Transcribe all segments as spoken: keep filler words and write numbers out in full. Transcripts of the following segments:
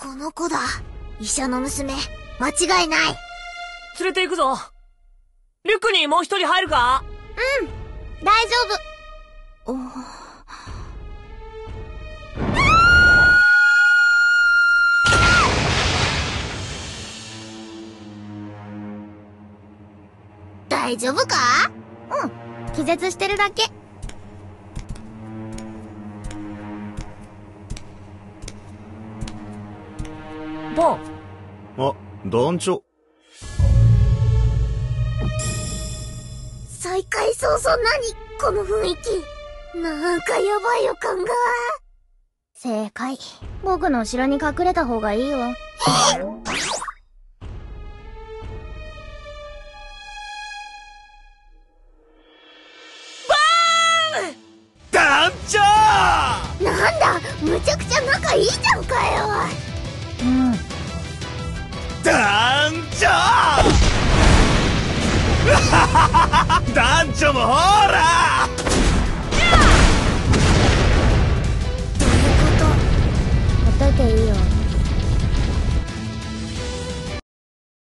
この子だ。医者の娘、間違いない。連れて行くぞ。リュックにもう一人入るか？うん、大丈夫。お大丈夫か？うん、気絶してるだけ。ボン。あ、団長。再開早々何この雰囲気。なんかやばい予感が。正解。僕の後ろに隠れた方がいいよ。むちゃくちゃ仲いいじゃんかよ。うん。団長！団長もほら！どういうこと？ほっといていいよ。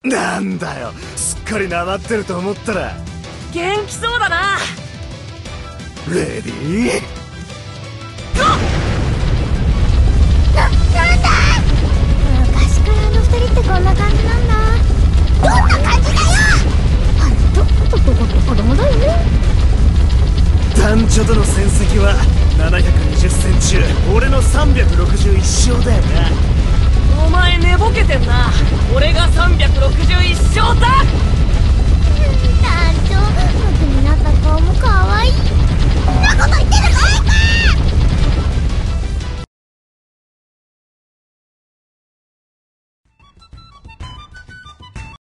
なんだよ、すっかりなまってると思ったら。元気そうだな。レディーゴー！ってこんな感じなんだ。どんな感じだよ。あんた男と子供だよね。団長との戦績はななひゃくにじゅっせん中俺のさんびゃくろくじゅういち勝だよな。お前寝ぼけてんな。俺がさんびゃくろくじゅういち勝だ。団長僕になった顔も可愛い。そんなこと言ってる。